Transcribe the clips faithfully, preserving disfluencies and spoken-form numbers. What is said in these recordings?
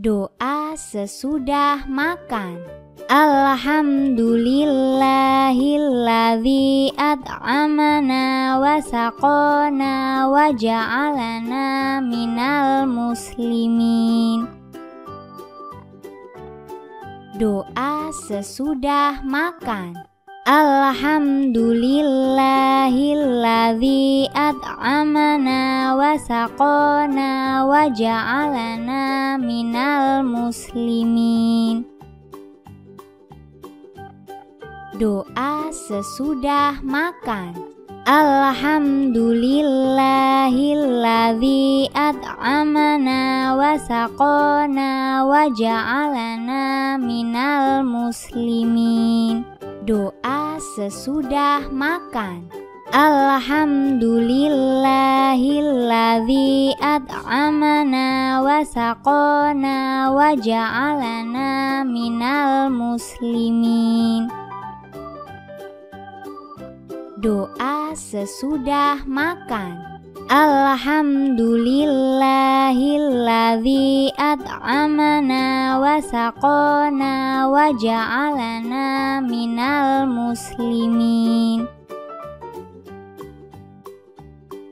Doa sesudah makan. Alhamdulillahilladzi at'amana wa saqana wa ja'alana minal muslimin. Doa sesudah makan. Alhamdulillahilladzi at'amana wa saqana wa ja'alana minal muslimin. Doa sesudah makan. Alhamdulillahilladzi at'amana wa saqana wa ja'alana minal muslimin. Doa sesudah makan. Alhamdulillahilladzi at'amana wa saqana wa ja'alana minal muslimin. Doa sesudah makan. Alhamdulillahilladzi at'amana wa saqana wa ja'alana minal muslimin.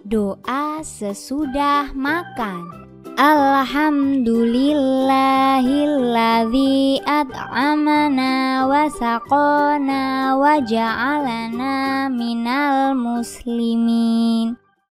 Doa sesudah makan. Alhamdulillahilladzi at'amana wa saqana wa ja'alana minal muslimin.